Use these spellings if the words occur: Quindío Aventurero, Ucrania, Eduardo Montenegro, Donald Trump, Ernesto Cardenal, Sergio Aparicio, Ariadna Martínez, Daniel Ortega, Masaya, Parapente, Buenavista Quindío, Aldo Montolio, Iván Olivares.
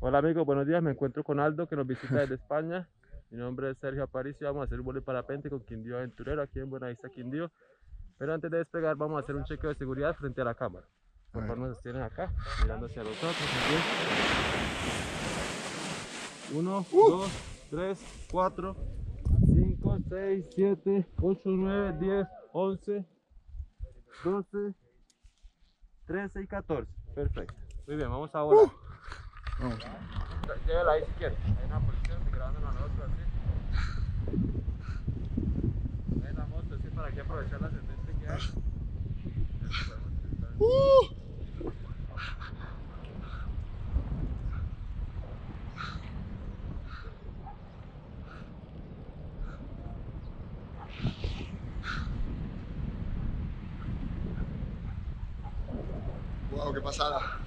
Hola amigos, buenos días, me encuentro con Aldo que nos visita desde España. Mi nombre es Sergio Aparicio, vamos a hacer un vuelo de parapente con Quindío Aventurero aquí en Buenavista Quindío. Pero antes de despegar vamos a hacer un chequeo de seguridad frente a la cámara. Por favor, nos tienen acá, mirando hacia los otros. Aquí. 1, 2, 3, 4, 5, 6, 7, 8, 9, 10, 11, 12, 13 y 14. Perfecto. Muy bien, vamos a volar. Vamos. Llévela ahí si quieres. Hay una policía grabándonos a nosotros así. En la moto, así para que aprovechar la sentencia que hay. Wow, qué pasada.